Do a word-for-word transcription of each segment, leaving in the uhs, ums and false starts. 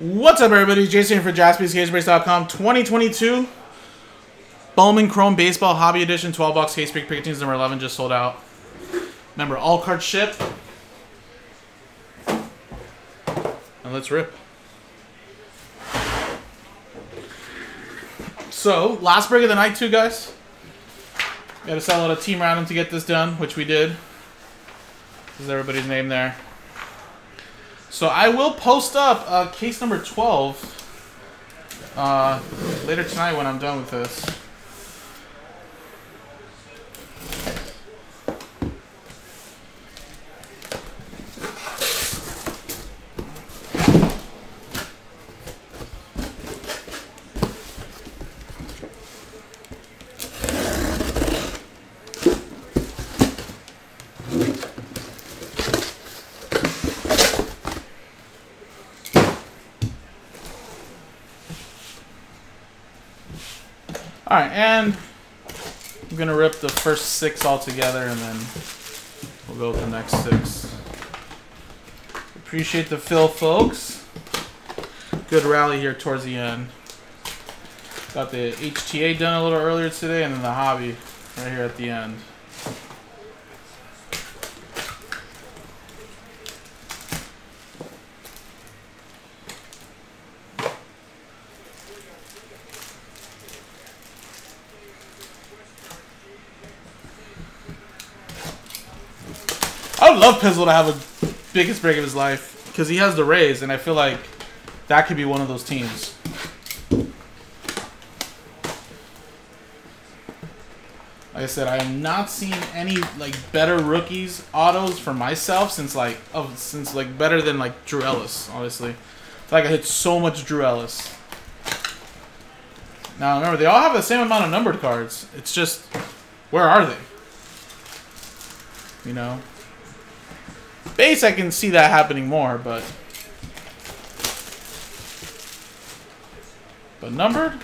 What's up, everybody? Jason here for Jaspys Case Breaks dot com. twenty twenty-two Bowman Chrome Baseball Hobby Edition twelve box Case Break Picketings number eleven just sold out. Remember, all cards ship. And let's rip. So, last break of the night too, guys. We had to sell out a team random to get this done, which we did. This is everybody's name there. So I will post up uh, case number twelve uh, later tonight when I'm done with this. Alright, and I'm going to rip the first six all together, and then we'll go with the next six. Appreciate the fill, folks. Good rally here towards the end. Got the H T A done a little earlier today, and then the hobby right here at the end. I would love Pizzle to have the biggest break of his life because he has the Rays, and I feel like that could be one of those teams. Like I said, I have not seen any like better rookies autos for myself since like oh, since like better than like Drew Ellis. Honestly, I feel like I hit so much Drew Ellis. Now remember, they all have the same amount of numbered cards. It's just, where are they? You know. Base, I can see that happening more, but but numbered.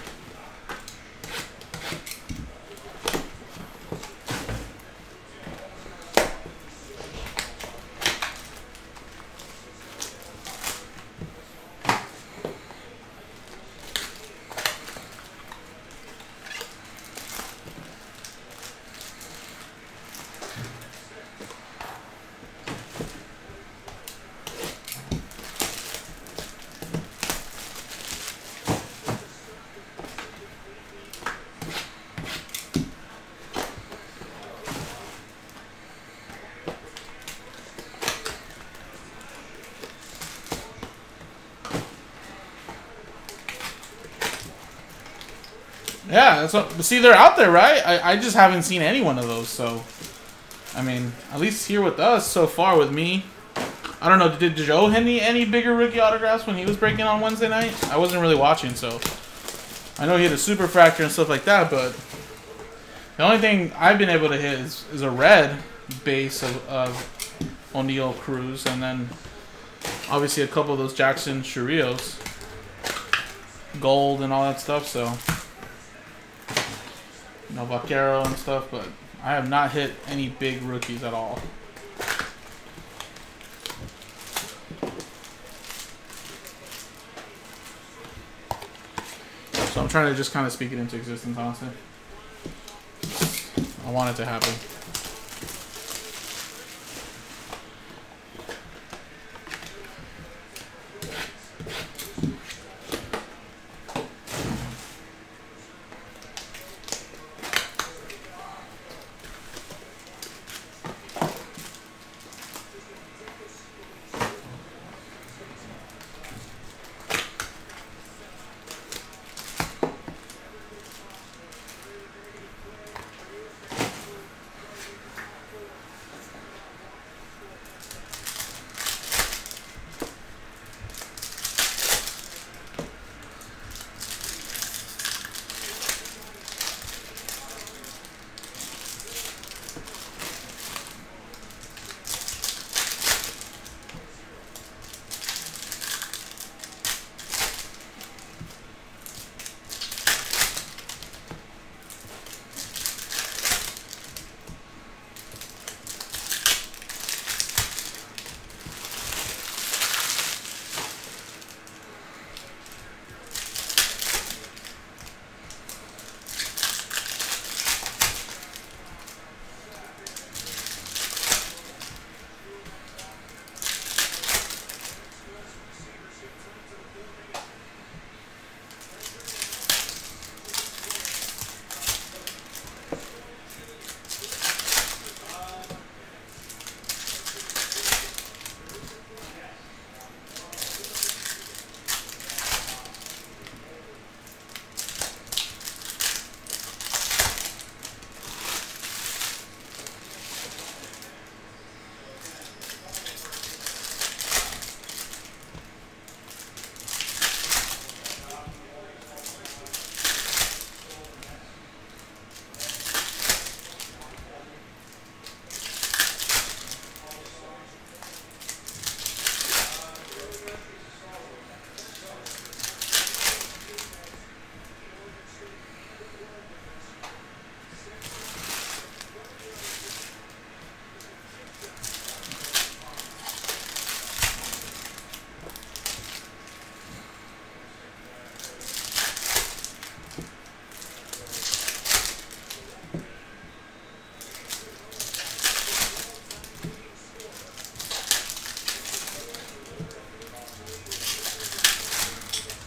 Yeah, that's what, see, they're out there, right? I, I just haven't seen any one of those, so... I mean, at least here with us, so far with me. I don't know, did Joe Henry any bigger rookie autographs when he was breaking on Wednesday night? I wasn't really watching, so... I know he had a super fracture and stuff like that, but... The only thing I've been able to hit is, is a red base of, of O'Neill Cruz, and then... Obviously a couple of those Jackson Churillos. Gold and all that stuff, so... You know, Vaquero and stuff, but I have not hit any big rookies at all. So I'm trying to just kind of speak it into existence, honestly. I want it to happen.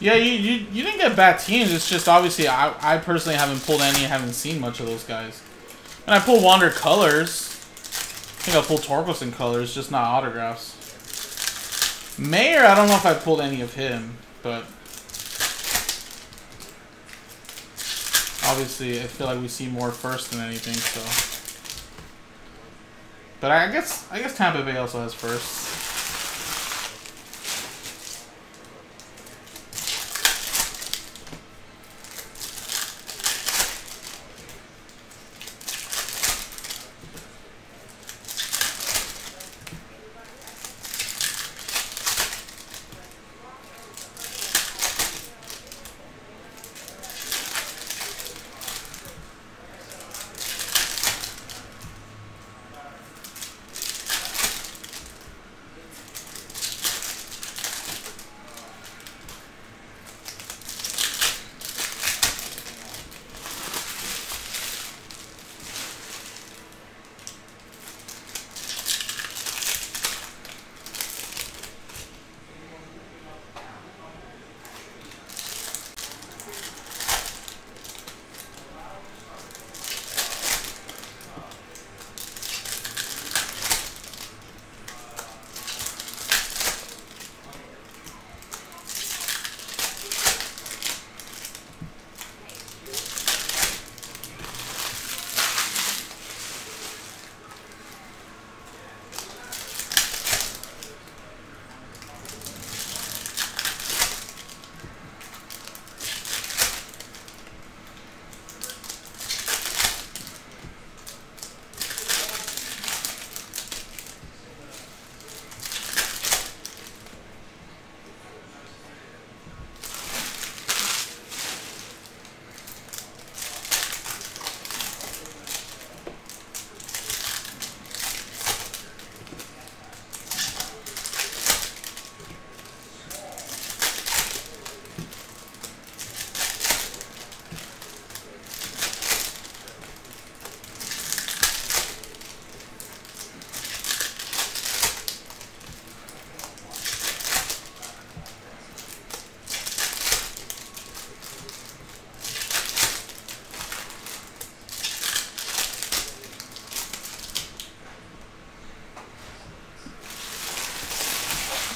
Yeah, you, you, you didn't get bad teams. It's just obviously I, I personally haven't pulled any. I haven't seen much of those guys. And I pull Wander colors. I think I pulled Torkelson colors, just not autographs. Mayer, I don't know if I pulled any of him, but obviously I feel like we see more first than anything, so. But I guess I guess Tampa Bay also has first.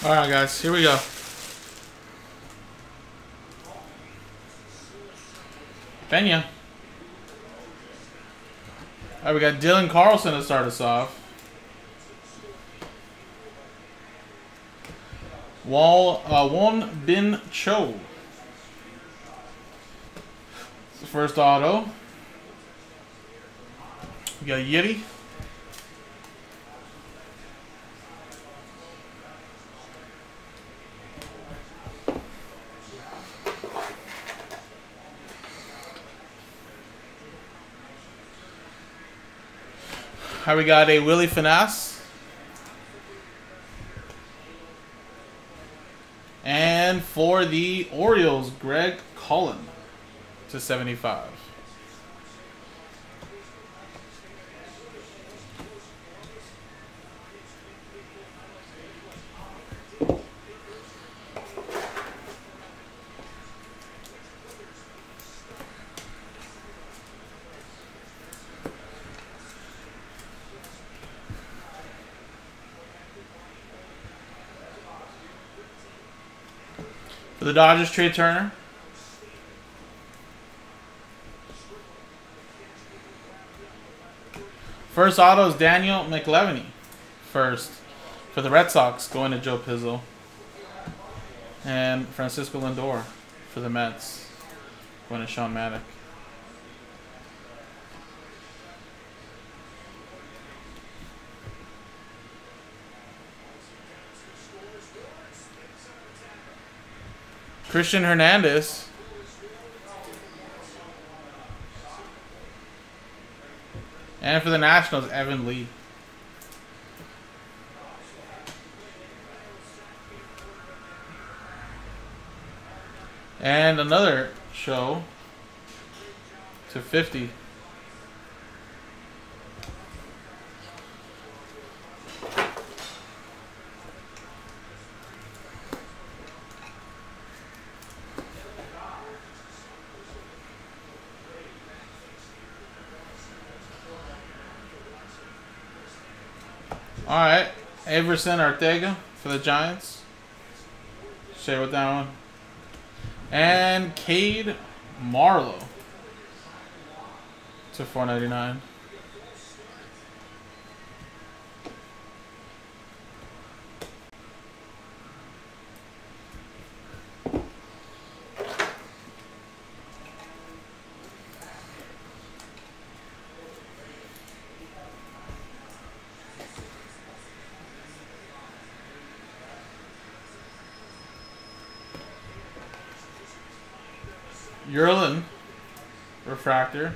Alright guys, here we go. Peña. Alright, we got Dylan Carlson to start us off. Wall, uh, Won Bin Cho. First auto. We got Yeti. All right, we got a Willie Finasse and for the Orioles, Greg Collin to seventy-five. For the Dodgers, Trey Turner. First auto is Daniel McLeveny. First. For the Red Sox, going to Joe Pizzle. And Francisco Lindor for the Mets, going to Sean Maddock. Christian Hernandez. And for the Nationals, Evan Lee. And another show to fifty. All right, Abrahan Ortega for the Giants. Share with that one. And Cade Marlowe to four ninety-nine. Yerlin, refractor,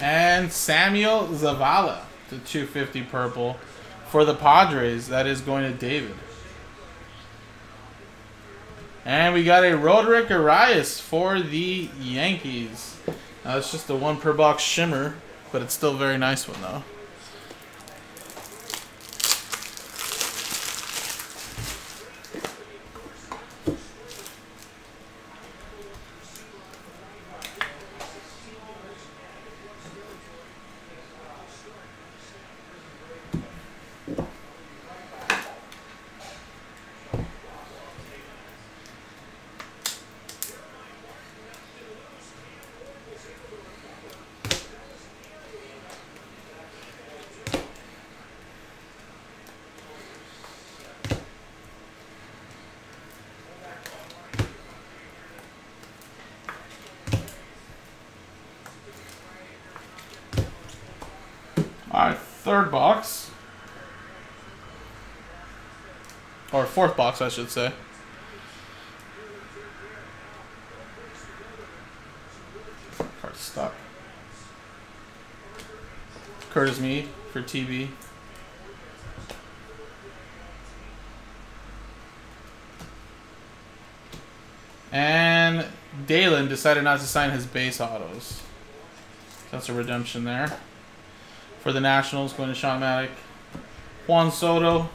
and Samuel Zavala to two fifty purple for the Padres. That is going to David. And we got a Roderick Arias for the Yankees. Now it's just a one per box shimmer, but it's still a very nice one though. Alright, third box. Or fourth box, I should say. Card's stuck. Curtis Mead for T B. And Dalen decided not to sign his base autos. That's a redemption there. For the Nationals, going to Sean Maddock. Juan Soto.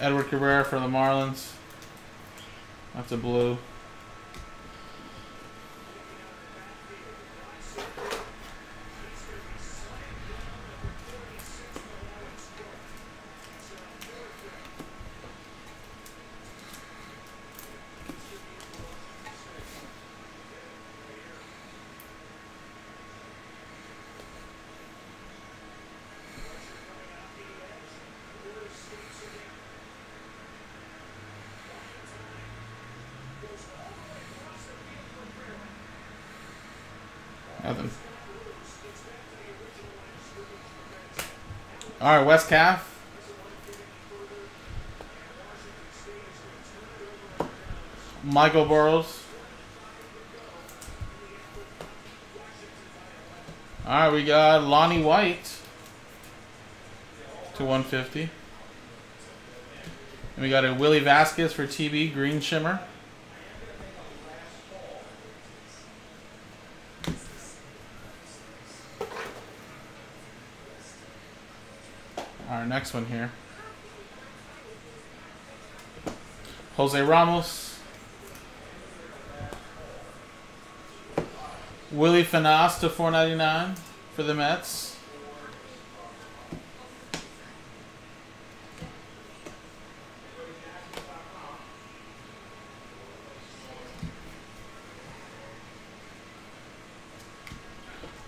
Edward Cabrera for the Marlins. That's a blue. Nothing. All right, Wes Calf. Michael Burrows. All right, we got Lonnie White to one fifty. And we got a Willy Vasquez for T B, green shimmer. Our next one here. Jose Ramos. Willie Finasse to four ninety-nine for the Mets.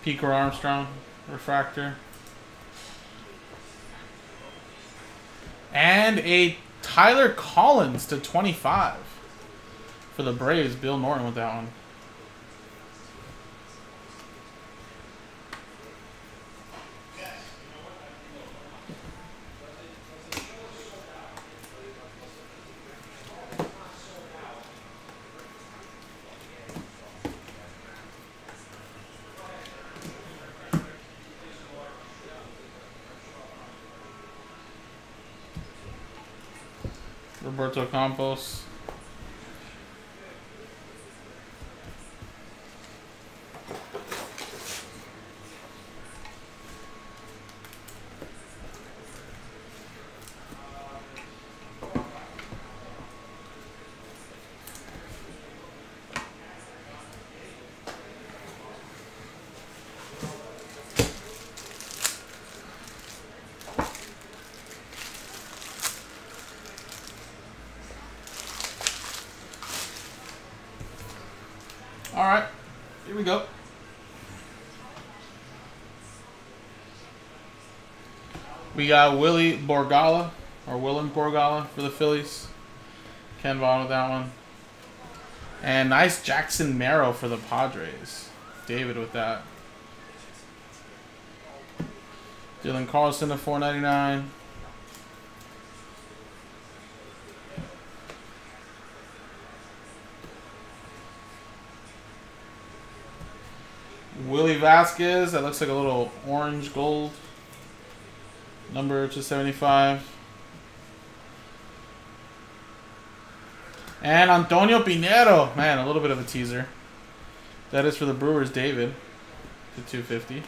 Pico Armstrong, refractor. And a Tyler Collins to twenty-five for the Braves. Bill Norton with that one. Roberto Campos. We got Willy Borgala, or Willem Borgala for the Phillies. Ken Vaughn with that one. And nice Jackson Marrow for the Padres. David with that. Dylan Carlson to four ninety-nine. Willy Vasquez, that looks like a little orange gold. Number to seventy-five. And Antonio Pinheiro. Man, a little bit of a teaser. That is for the Brewers, David. To two fifty.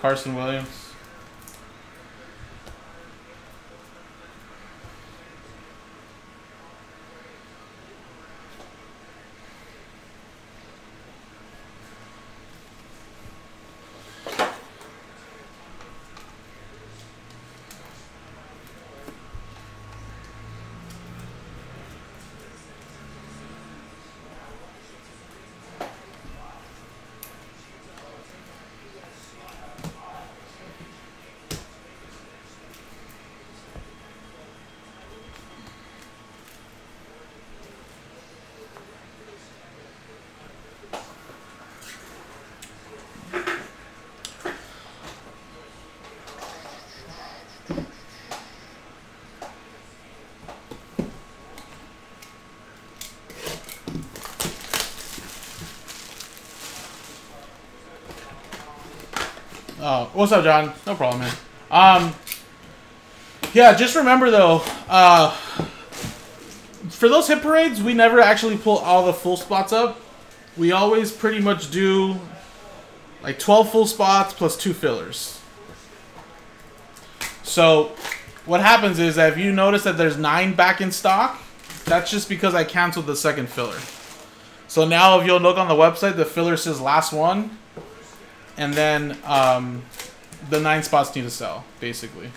Carson Williams. Oh, what's up, John? No problem, man. Um, yeah, just remember, though, uh, for those hit parades, we never actually pull all the full spots up. We always pretty much do, like, twelve full spots plus two fillers. So what happens is that if you notice that there's nine back in stock, that's just because I canceled the second filler. So now if you'll look on the website, the filler says last one. And then um, the nine spots need to sell, basically.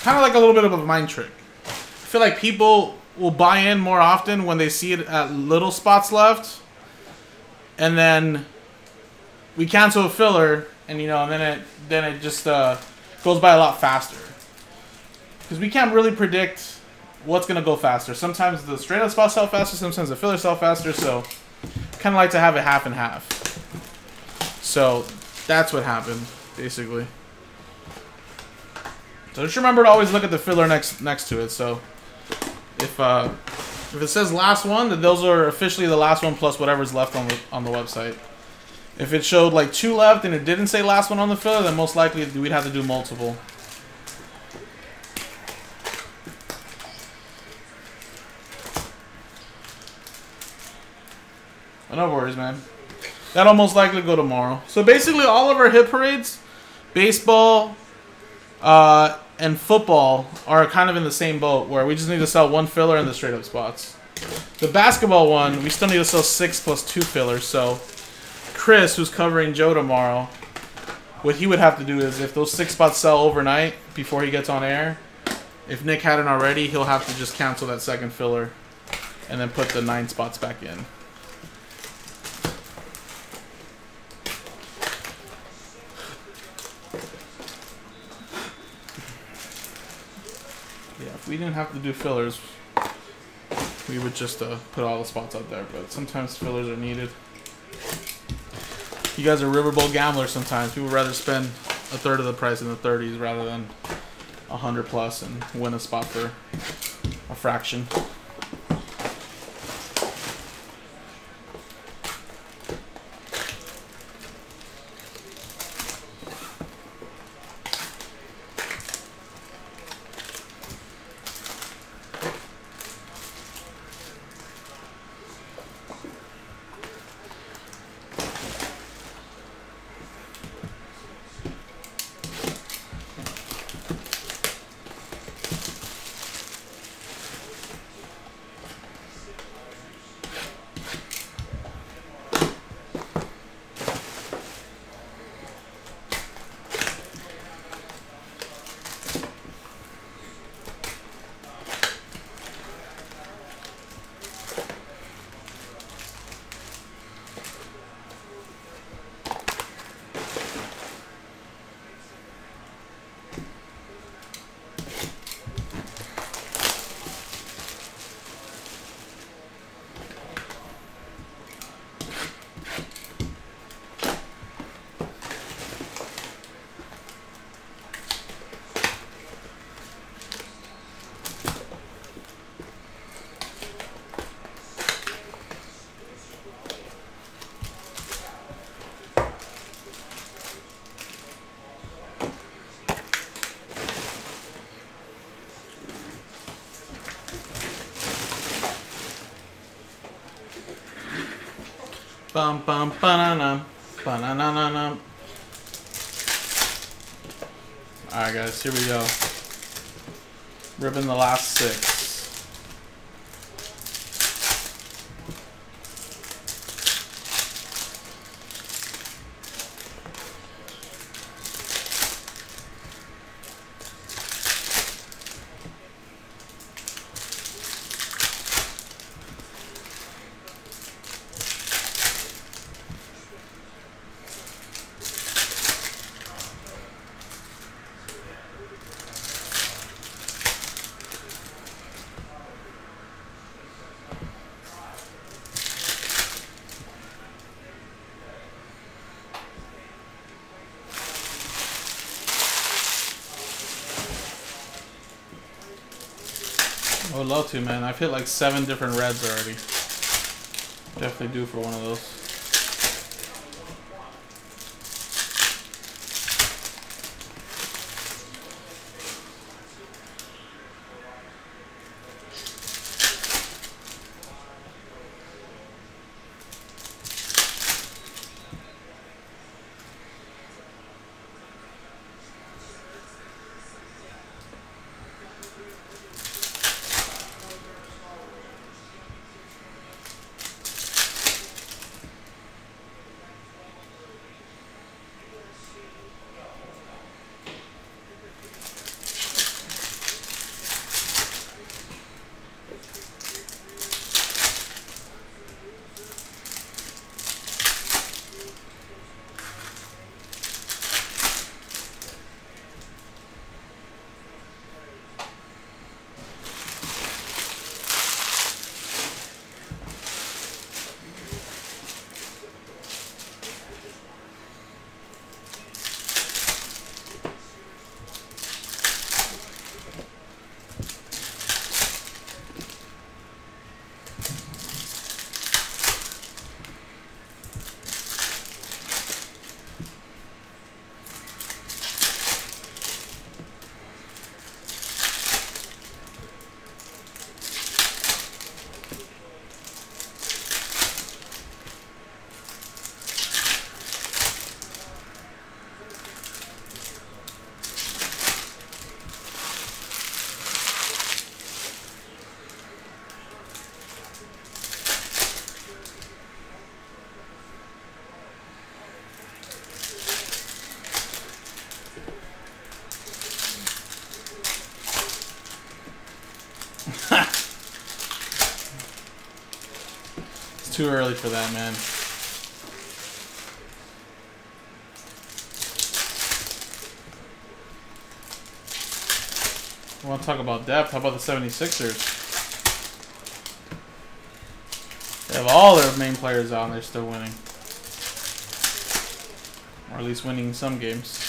Kind of like a little bit of a mind trick. I feel like people will buy in more often when they see it at little spots left. And then we cancel a filler, and you know, and then it then it just uh, goes by a lot faster. Because we can't really predict what's gonna go faster. Sometimes the straight up spots sell faster, sometimes the fillers sell faster. So, kind of like to have it half and half. So that's what happened, basically. So just remember to always look at the filler next next to it. So if uh, if it says last one, then those are officially the last one plus whatever's left on the on the website. If it showed like two left and it didn't say last one on the filler, then most likely we'd have to do multiple. No worries, man. That'll most likely go tomorrow. So basically all of our hit parades, baseball uh, and football, are kind of in the same boat where we just need to sell one filler in the straight-up spots. The basketball one, we still need to sell six plus two fillers. So Chris, who's covering Joe tomorrow, what he would have to do is if those six spots sell overnight before he gets on air, if Nick hadn't already, he'll have to just cancel that second filler and then put the nine spots back in. We didn't have to do fillers. We would just uh, put all the spots out there, but sometimes fillers are needed. You guys are riverboat gamblers sometimes. We would rather spend a third of the price in the thirties rather than a hundred plus and win a spot for a fraction. Bum bum banana, banana. All right, guys, here we go. Ripping the last six. I would love to, man. I've hit like seven different reds already. Definitely due for one of those. It's too early for that, man. I want to talk about depth. How about the seventy-sixers? They have all their main players out and they're still winning. Or at least winning some games.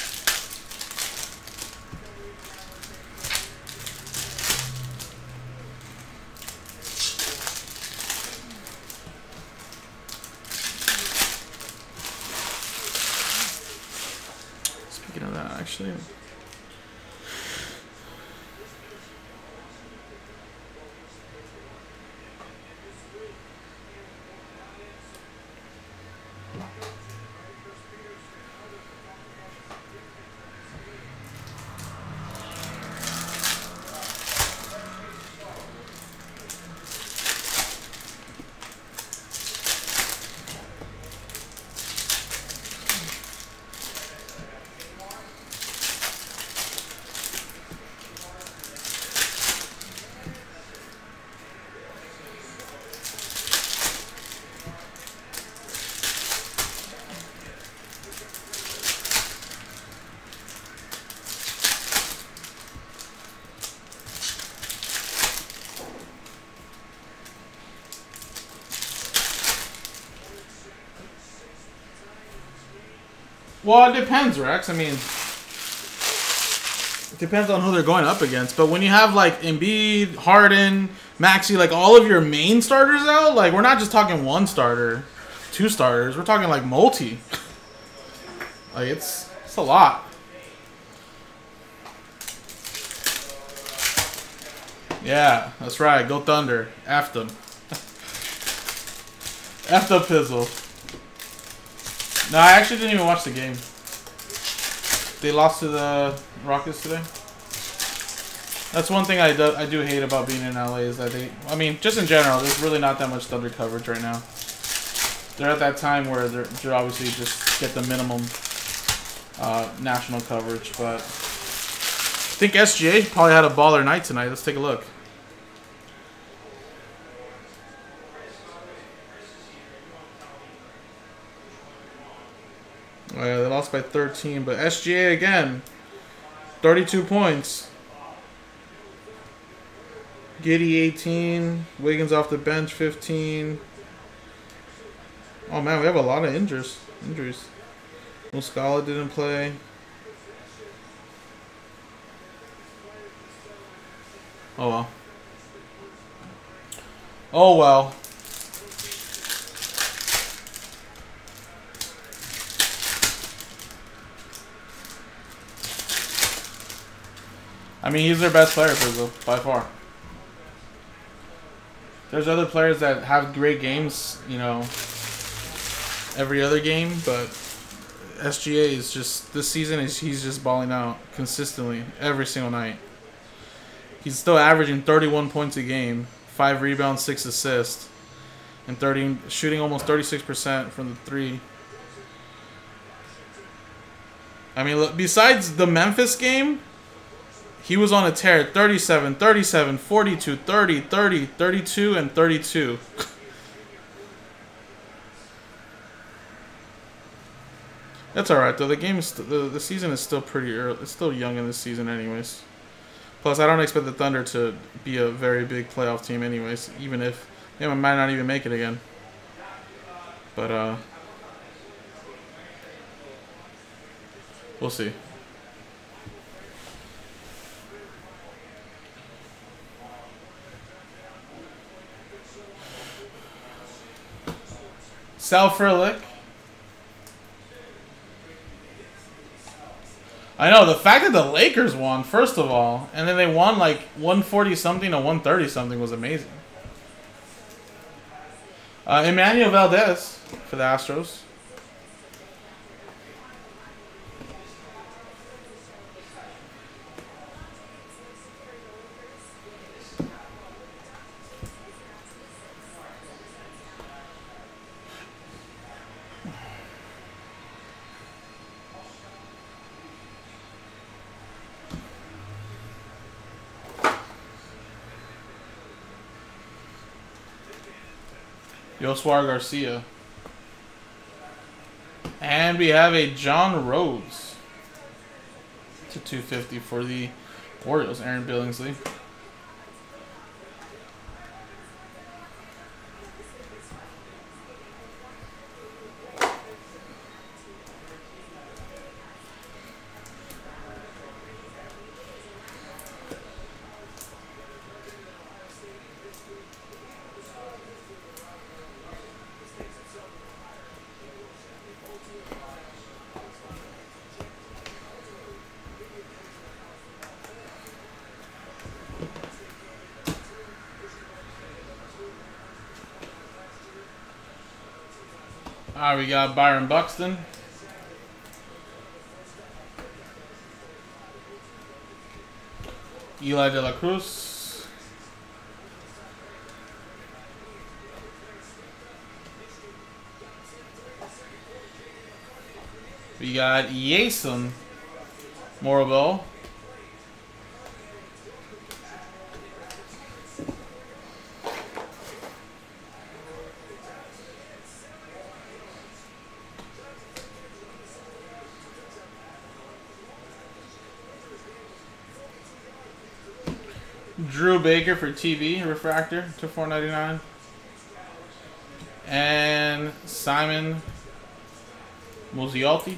Well, it depends, Rex. I mean, it depends on who they're going up against. But when you have, like, Embiid, Harden, Maxey, like, all of your main starters out, like, we're not just talking one starter, two starters. We're talking, like, multi. Like, it's, it's a lot. Yeah, that's right. Go Thunder. F them. F the Pizzle. No, I actually didn't even watch the game. They lost to the Rockets today. That's one thing I do, I do hate about being in L A is that they... I mean, just in general, there's really not that much Thunder coverage right now. They're at that time where they're, they're obviously just get the minimum uh, national coverage, but... I think S G A probably had a baller night tonight. Let's take a look. Oh, yeah, they lost by thirteen, but S G A again, thirty-two points. Giddy eighteen, Wiggins off the bench fifteen. Oh man, we have a lot of injuries. Injuries. Muscala didn't play. Oh well. Oh well. I mean, he's their best player, Pizzle, by far. There's other players that have great games, you know, every other game, but S G A is just, this season, is he's just balling out consistently every single night. He's still averaging thirty-one points a game, five rebounds, six assists, and thirty shooting almost thirty-six percent from the three. I mean, look, besides the Memphis game, he was on a tear. thirty-seven, thirty-seven, forty-two, thirty, thirty, thirty-two, and thirty-two. That's all right though. The game is the, the season is still pretty early. It's still young in this season anyways. Plus, I don't expect the Thunder to be a very big playoff team anyways, even if they might not even make it again. But, uh... we'll see. Sal Frelick. I know, the fact that the Lakers won, first of all, and then they won like one forty something to one thirty something was amazing. Uh, Emmanuel Valdez for the Astros. Joswar Garcia. And we have a John Rhodes to two fifty for the Orioles, Aaron Billingsley. All right, we got Byron Buxton. Eli De La Cruz. We got Jason Morabel. Drew Baker for T V, refractor to four ninety-nine. And Simon Mozzialti.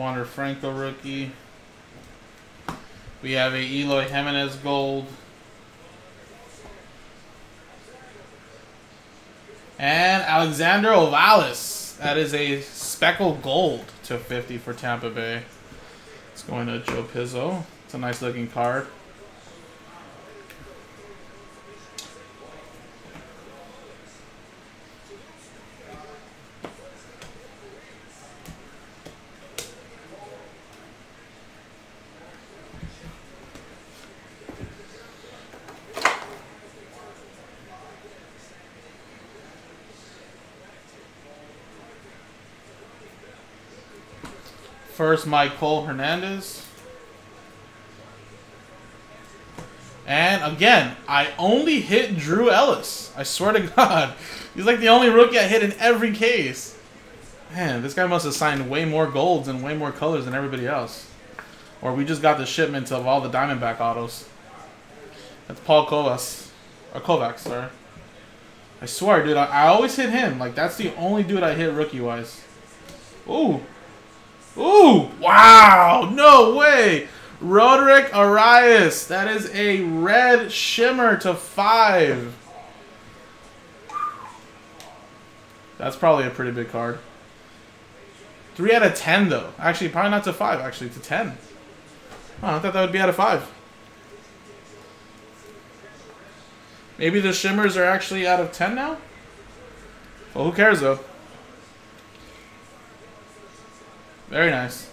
Wander Franco rookie. We have a Eloy Jimenez gold. And Alexander Ovalis. That is a speckled gold to fifty for Tampa Bay. It's going to Joe Pizzle. It's a nice looking card. First, Michael Hernandez. And again, I only hit Drew Ellis. I swear to God. He's like the only rookie I hit in every case. Man, this guy must have signed way more golds and way more colors than everybody else. Or we just got the shipments of all the Diamondback autos. That's Paul Kovacs. Or Kovacs, sorry. I swear, dude, I, I always hit him. Like, that's the only dude I hit rookie-wise. Ooh. Ooh, wow, no way. Roderick Arias, that is a red shimmer to five. That's probably a pretty big card. Three out of ten, though. Actually, probably not to five, actually, to ten. Oh, I thought that would be out of five. Maybe the shimmers are actually out of ten now? Well, who cares, though? Very nice.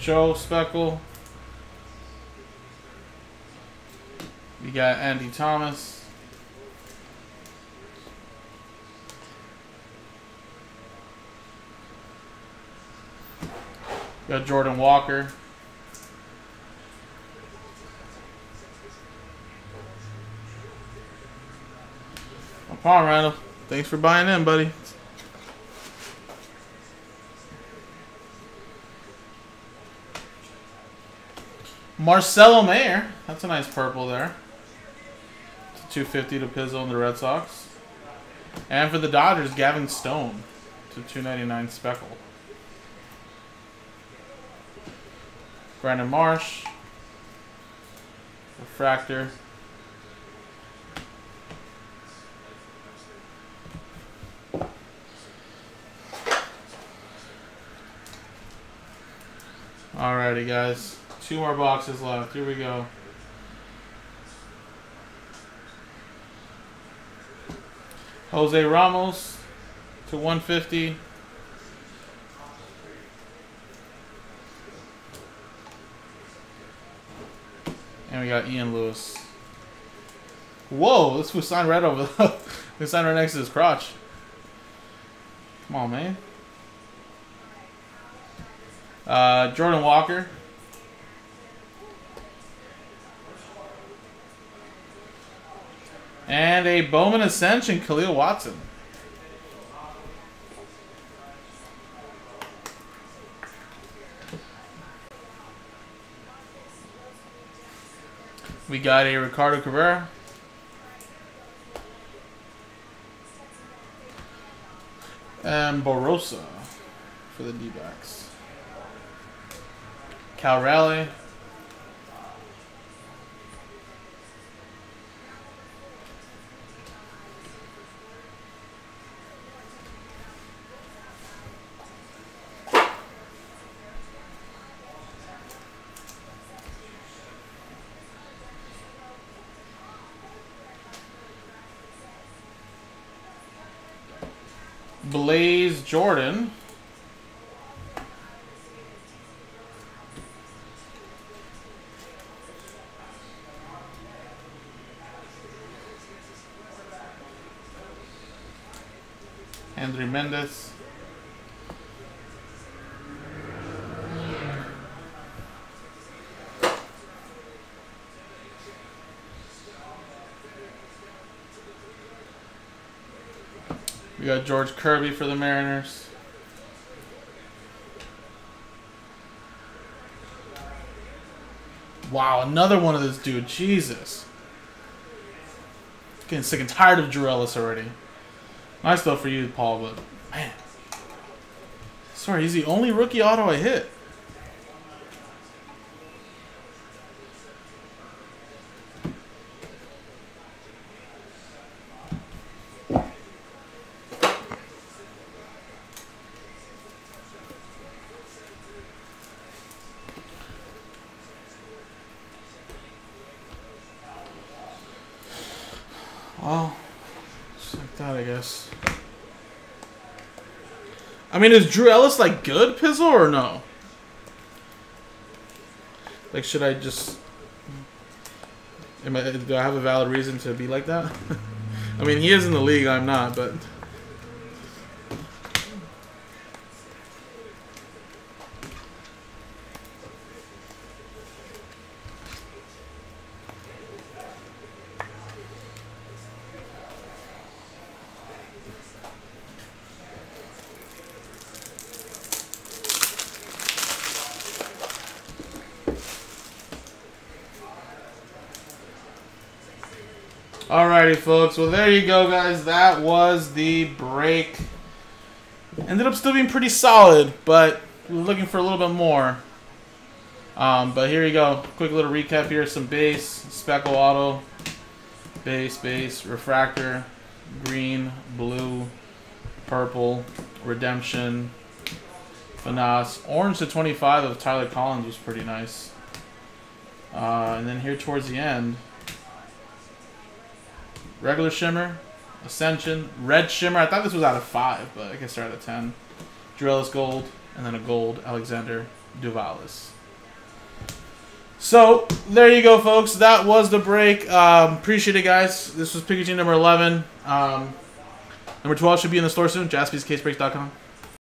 Joe Speckle. We got Andy Thomas. We got Jordan Walker. No problem, Randall. Thanks for buying in, buddy. Marcelo Mayer. That's a nice purple there. two fifty to Pizzle and the Red Sox. And for the Dodgers, Gavin Stone to two ninety-nine Speckle. Brandon Marsh. Refractor. Alrighty, guys. Two more boxes left. Here we go. Jose Ramos to one fifty. And we got Ian Lewis. Whoa, this was signed right over there. We signed right next to his crotch. Come on, man. Uh, Jordan Walker. And a Bowman Ascension, Khalil Watson. We got a Ricardo Cabrera. And Barossa for the D-backs. Cal Raleigh. Blaze Jordan. Andrew Mendez. got George Kirby for the Mariners. Wow, another one of this dude. Jesus. Getting sick and tired of Drew Ellis already. Nice though for you, Paul, but man. Sorry, he's the only rookie auto I hit. Well, just like that, I guess. I mean, is Drew Ellis, like, good, Pizzle, or no? Like, should I just... Am I, do I have a valid reason to be like that? I mean, he is in the league, I'm not, but... Alrighty, folks. Well, there you go, guys. That was the break. Ended up still being pretty solid, but we were looking for a little bit more. Um, but here you go. Quick little recap here. Some base, speckle auto, base, base, refractor, green, blue, purple, redemption, Finasse. Orange to twenty-five of Tyler Collins was pretty nice. Uh, and then here towards the end, regular shimmer, Ascension, red shimmer. I thought this was out of five, but I guess they're out of ten. Drew Ellis gold, and then a gold Alexander Duvalis. So there you go, folks. That was the break. Um, appreciate it, guys. This was Pikachu number eleven. Um, number twelve should be in the store soon. Jaspys Case Breaks dot com.